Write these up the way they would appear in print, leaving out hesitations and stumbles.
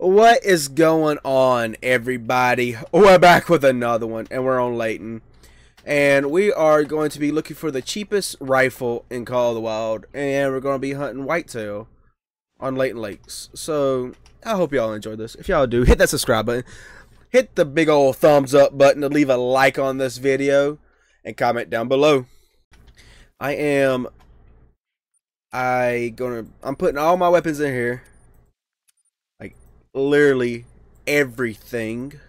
What is going on, everybody? We're back with another one, and we're on Layton, and we are going to be looking for the cheapest rifle in Call of the Wild, and we're going to be hunting whitetail on Layton Lakes. So I hope y'all enjoy this. If y'all do, hit that subscribe button, hit the big old thumbs up button, to leave a like on this video, and comment down below. I'm putting all my weapons in here. Literally everything,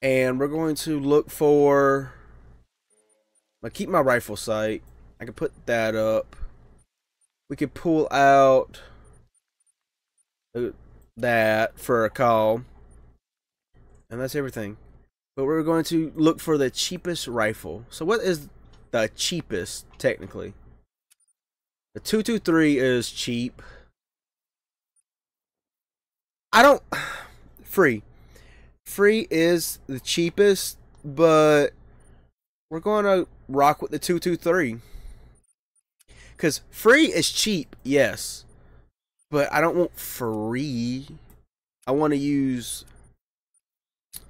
and we're going to look for. I keep my rifle sight. I can put that up. We could pull out that for a call, and that's everything. But we're going to look for the cheapest rifle. So what is the cheapest technically? The 223 is cheap. Free is the cheapest, but we're going to rock with the 223 because free is cheap, yes, but I don't want free. I want to use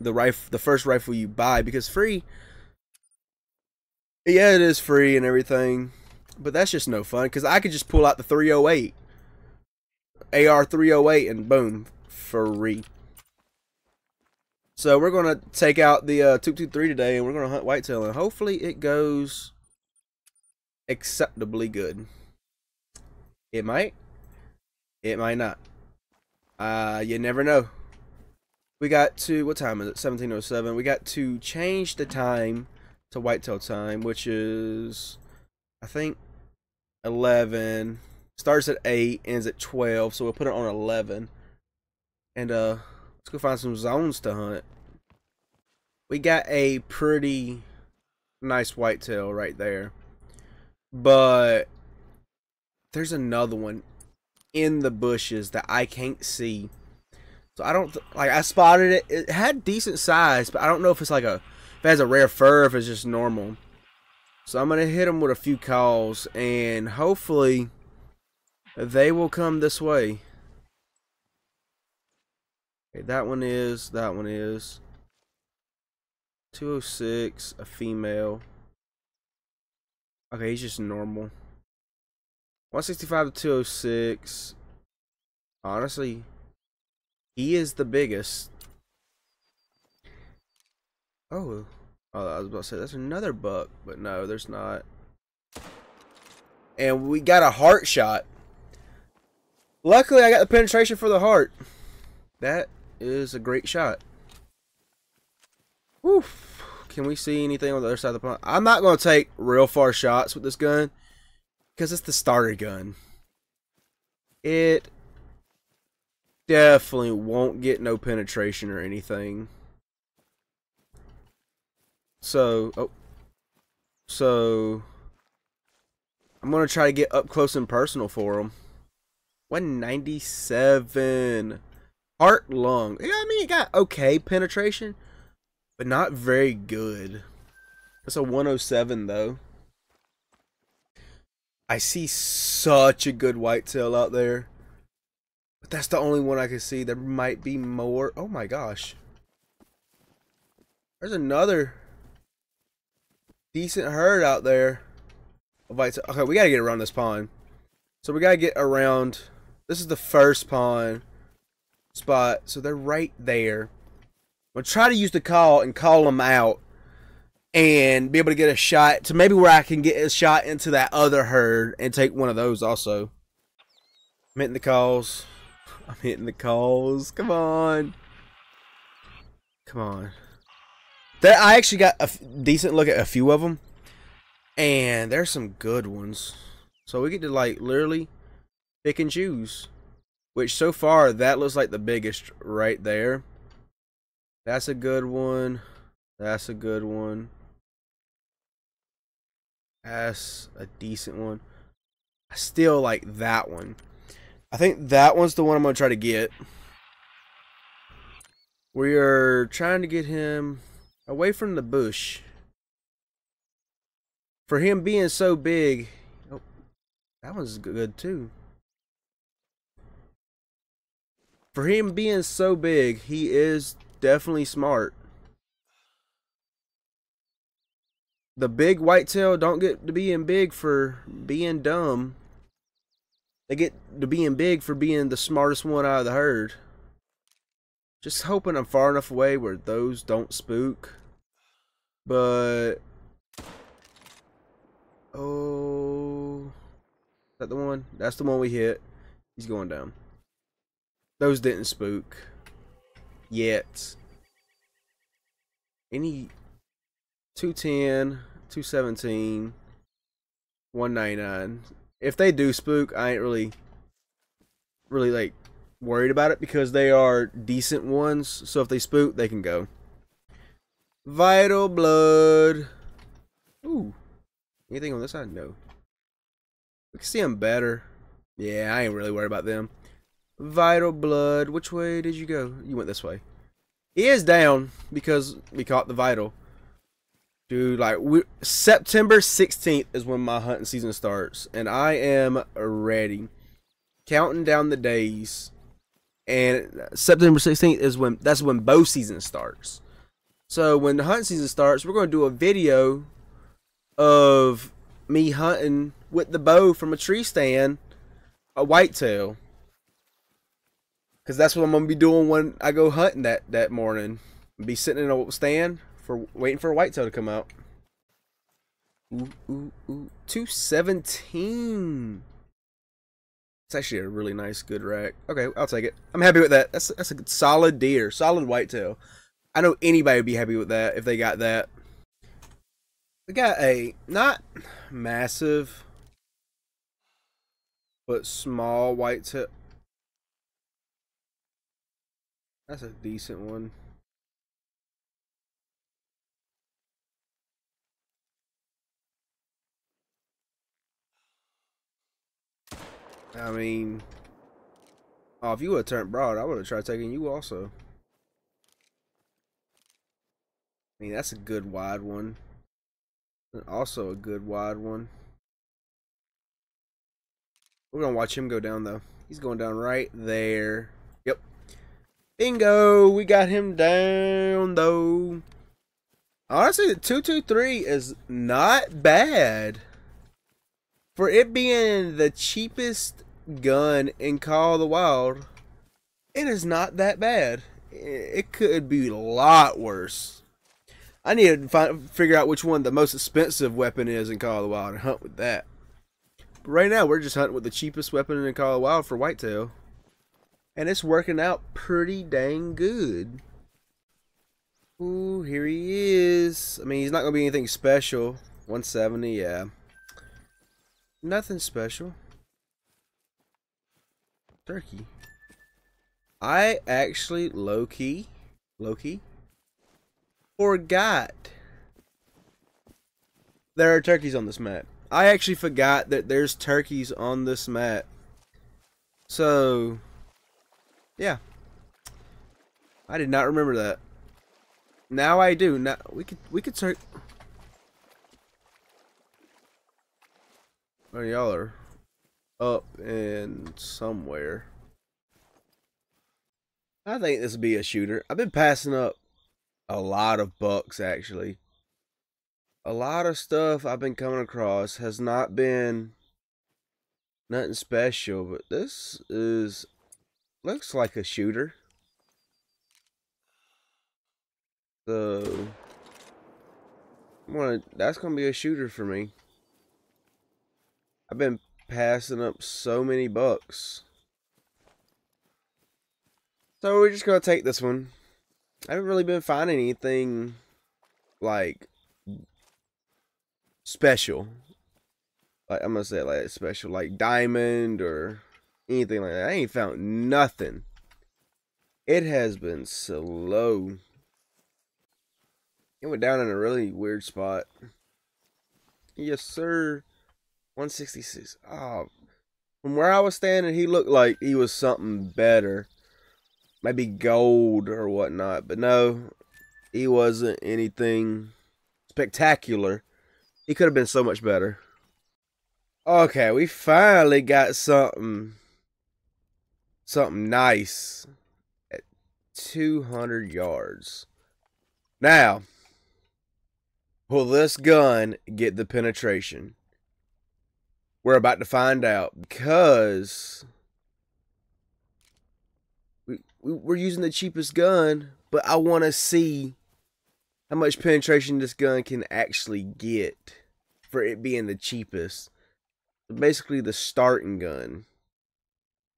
the rifle, the first rifle you buy, because free, yeah, it is free and everything, but that's just no fun because I could just pull out the 308 AR 308 and boom. Free. So we're gonna take out the 223 today, and we're gonna hunt whitetail, and hopefully it goes acceptably good. It might not. You never know. We got to, what time is it? 17:07. We got to change the time to whitetail time, which is I think 11. Starts at 8, ends at 12, so we'll put it on 11. And let's go find some zones to hunt. We got a pretty nice whitetail right there, but there's another one in the bushes that I can't see. So I don't like. I spotted it. It had decent size, but I don't know if it's like a, if it has a rare fur, if it's just normal. So I'm gonna hit them with a few calls, and hopefully they will come this way. That one is 206, a female. Okay, he's just normal. 165 to 206. Honestly, he is the biggest. Oh, I was about to say, that's another buck, but no, there's not. And we got a heart shot. Luckily, I got the penetration for the heart. That is a great shot. Oof. Can we see anything on the other side of the pond? I'm not going to take real far shots with this gun because it's the starter gun. It definitely won't get no penetration or anything. So, I'm going to try to get up close and personal for him. 197. Heart, lung. Yeah, I mean, it got okay penetration, but not very good. That's a 107, though. I see such a good whitetail out there, but that's the only one I can see. There might be more. Oh my gosh. There's another decent herd out there of whitetail. Okay, we gotta get around this pond. So we gotta get around. This is the first pond spot, so they're right there. I'm gonna try to use the call and call them out and be able to get a shot to maybe where I can get a shot into that other herd and take one of those also. I'm hitting the calls. I'm hitting the calls. Come on. Come on. There, I actually got a decent look at a few of them, and there's some good ones. So we get to like literally pick and choose. Which, so far, that looks like the biggest right there. That's a good one. That's a good one. That's a decent one. I still like that one. I think that one's the one I'm going to try to get. We are trying to get him away from the bush. For him being so big. Oh, that one's good, too. For him being so big, he is definitely smart. The big whitetail don't get to being big for being dumb. They get to being big for being the smartest one out of the herd. Just hoping I'm far enough away where those don't spook. But... oh... is that the one? That's the one we hit. He's going down. Those didn't spook. Yet. Any... 210, 217, 199. If they do spook, I ain't really like worried about it because they are decent ones. So if they spook, they can go. Vital blood. Ooh. Anything on this side? No. We can see them better. Yeah, I ain't really worried about them. Vital blood. Which way did you go? You went this way. He is down because we caught the vital. Dude, like, September 16th is when my hunting season starts, and I am ready. Counting down the days, and September 16th is when, that's when bow season starts. So when the hunting season starts, we're going to do a video of me hunting with the bow from a tree stand, a whitetail. Because that's what I'm going to be doing when I go hunting that morning. I'll be sitting in a stand. Waiting for a whitetail to come out. Ooh, ooh, ooh. 217. It's actually a really nice, good rack. Okay, I'll take it. I'm happy with that. That's a good, solid deer. Solid whitetail. I know anybody would be happy with that if they got that. We got a not massive, but small whitetail. That's a decent one. I mean, oh, if you would have turned broad, I would have tried taking you also. I mean, that's a good wide one. And also a good wide one. We're going to watch him go down, though. He's going down right there. Yep. Bingo! We got him down, though. Honestly, the 223 is not bad. For it being the cheapest gun in Call of the Wild, it is not that bad. It could be a lot worse. I need to figure out which one the most expensive weapon is in Call of the Wild and hunt with that. But right now, we're just hunting with the cheapest weapon in Call of the Wild for whitetail. And it's working out pretty dang good. Ooh, here he is. I mean, he's not going to be anything special. 170, yeah. Nothing special. Turkey. I actually low-key forgot there are turkeys on this map. I actually forgot that there's turkeys on this map. So yeah, I did not remember that. Now I do. Now we could start. Oh, y'all are up and somewhere. I think this would be a shooter. I've been passing up a lot of bucks, actually. A lot of stuff I've been coming across has not been nothing special, but this is, looks like a shooter. So, that's going to be a shooter for me. I've been passing up so many bucks. So we're just going to take this one. I haven't really been finding anything like special. Like, I'm going to say it like special, like diamond or anything like that. I ain't found nothing. It has been slow. It went down in a really weird spot. Yes, sir. 166. Oh, from where I was standing, he looked like he was something better. Maybe gold or whatnot. But no, he wasn't anything spectacular. He could have been so much better. Okay, we finally got something nice. 200 yards. Now, will this gun get the penetration? We're about to find out, because we're using the cheapest gun, but I want to see how much penetration this gun can actually get for it being the cheapest. Basically the starting gun.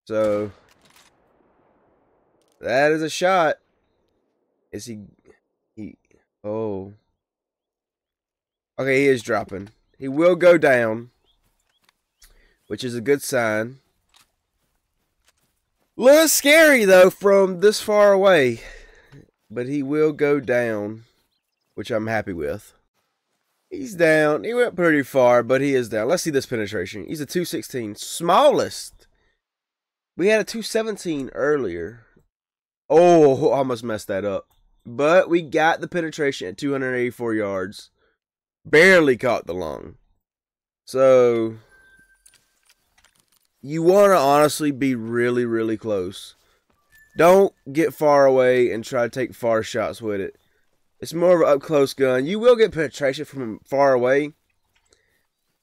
So that is a shot. Is he oh. Okay, he is dropping. He will go down, which is a good sign. Looks scary though from this far away, but he will go down, which I'm happy with. He's down. He went pretty far, but he is down. Let's see this penetration. He's a 216, smallest. We had a 217 earlier. Oh, almost messed that up. But we got the penetration at 284 yards. Barely caught the lung. So you want to honestly be really, really close. Don't get far away and try to take far shots with it. It's more of an up-close gun. You will get penetration from far away,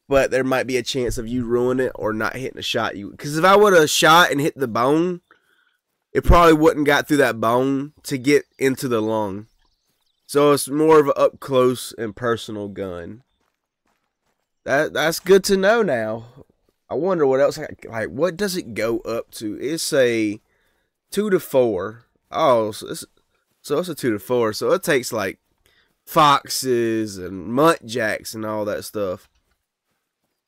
but there might be a chance of you ruining it or not hitting a shot. Because if I would have shot and hit the bone, it probably wouldn't got through that bone to get into the lung. So it's more of an up-close and personal gun. That's good to know now. I wonder what else, like what does it go up to? It's a 2 to 4. Oh, so it's a 2 to 4. So it takes like foxes and muntjacks and all that stuff.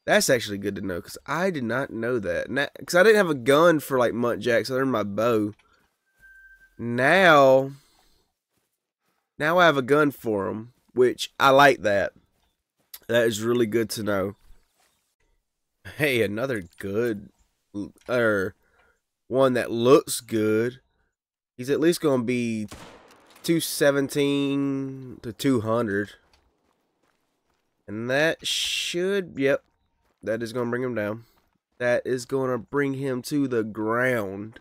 That's actually good to know, because I did not know that. Because I didn't have a gun for like muntjacks other than my bow. Now I have a gun for them, which I like that. That is really good to know. Hey, another good, one that looks good. He's at least going to be 217 to 200. And that should, yep, that is going to bring him down. That is going to bring him to the ground.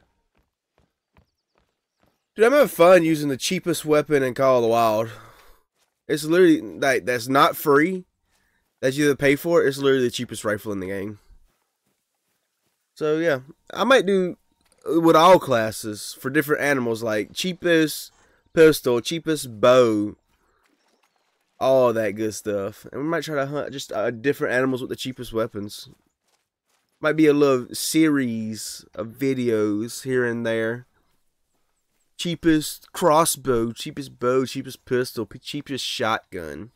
Dude, I'm having fun using the cheapest weapon in Call of the Wild. It's literally, like, that's not free. That you either pay for, it's literally the cheapest rifle in the game. So yeah, I might do with all classes for different animals, like cheapest pistol, cheapest bow, all that good stuff. And we might try to hunt just different animals with the cheapest weapons. Might be a little series of videos here and there. Cheapest crossbow, cheapest bow, cheapest pistol, cheapest shotgun.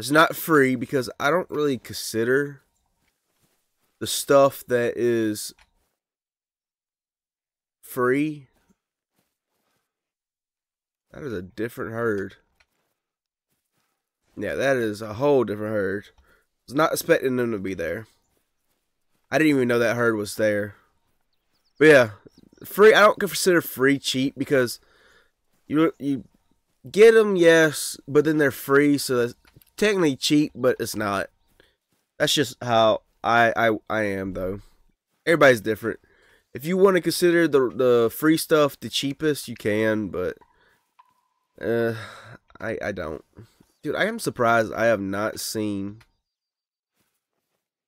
It's not free because I don't really consider the stuff that is free. That is a different herd. Yeah, that is a whole different herd. I was not expecting them to be there. I didn't even know that herd was there. But yeah, free, I don't consider free cheap, because you get them, yes, but then they're free, so that's technically cheap, but it's not. That's just how I am, though. Everybody's different. If you want to consider the free stuff the cheapest, you can, but I don't. Dude, I am surprised I have not seen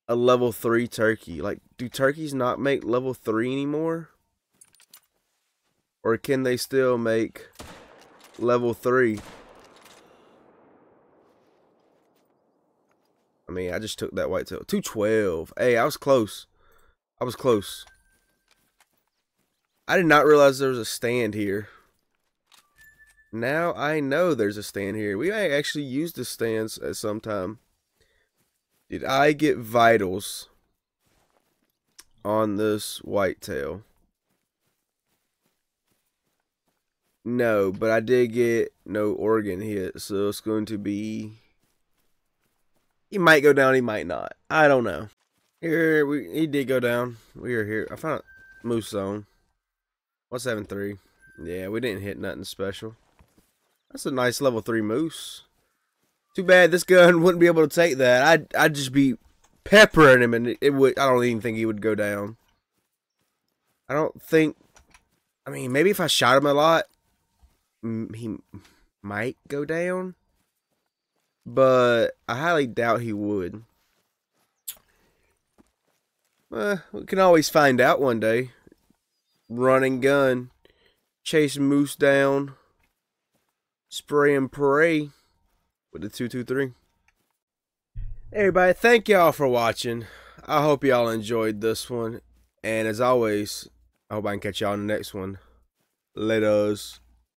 a level 3 turkey. Like, do turkeys not make level 3 anymore? Or can they still make level 3? I mean, I just took that whitetail. 212. Hey, I was close. I was close. I did not realize there was a stand here. Now I know there's a stand here. We might actually use the stands at some time. Did I get vitals on this whitetail? No, but I did get no organ hit, so it's going to be... He might go down, he might not. I don't know. Here, he did go down. We are here. I found a moose zone. 173. Yeah, we didn't hit nothing special. That's a nice level 3 moose. Too bad this gun wouldn't be able to take that. I'd just be peppering him, and I don't even think he would go down. I don't think I mean, maybe if I shot him a lot, he might go down. But I highly doubt he would. We can always find out one day. Run and gun. Chase moose down. Spray and pray with the 223. Hey everybody, thank y'all for watching. I hope y'all enjoyed this one. And as always, I hope I can catch y'all in the next one. Laters.